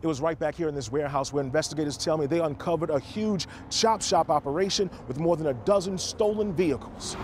It was right back here in this warehouse where investigators tell me they uncovered a huge chop shop operation with more than a dozen stolen vehicles.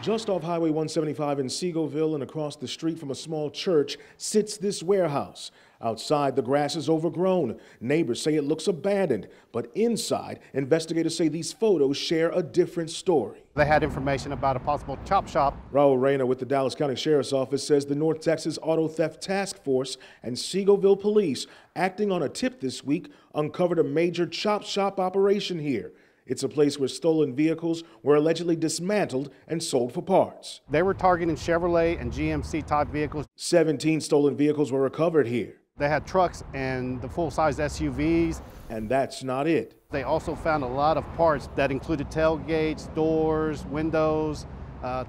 Just off Highway 175 in Seagoville and across the street from a small church sits this warehouse. Outside, the grass is overgrown. Neighbors say it looks abandoned. But inside, investigators say these photos share a different story. They had information about a possible chop shop. Raul Reyna with the Dallas County Sheriff's Office says the North Texas Auto Theft Task Force and Seagoville police, acting on a tip this week, uncovered a major chop shop operation here. It's a place where stolen vehicles were allegedly dismantled and sold for parts. They were targeting Chevrolet and GMC type vehicles. 17 stolen vehicles were recovered here. They had trucks and the full-size SUVs. And that's not it. They also found a lot of parts that included tailgates, doors, windows,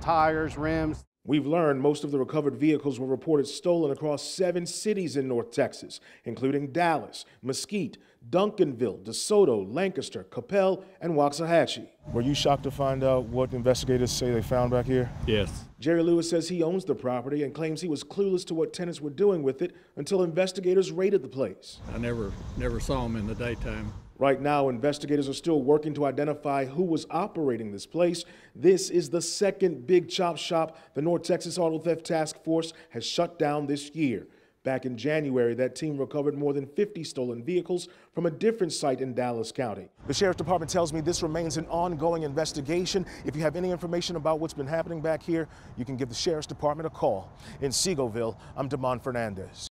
tires, rims. We've learned most of the recovered vehicles were reported stolen across 7 cities in North Texas, including Dallas, Mesquite, Duncanville, DeSoto, Lancaster, Capel, and Waxahachie. Were you shocked to find out what investigators say they found back here? Yes. Jerry Lewis says he owns the property and claims he was clueless to what tenants were doing with it until investigators raided the place. I never saw him in the daytime. Right now, investigators are still working to identify who was operating this place. This is the second big chop shop the North Texas Auto Theft Task Force has shut down this year. Back in January, that team recovered more than 50 stolen vehicles from a different site in Dallas County. The Sheriff's Department tells me this remains an ongoing investigation. If you have any information about what's been happening back here, you can give the Sheriff's Department a call. In Seagoville, I'm DeMond Fernandez.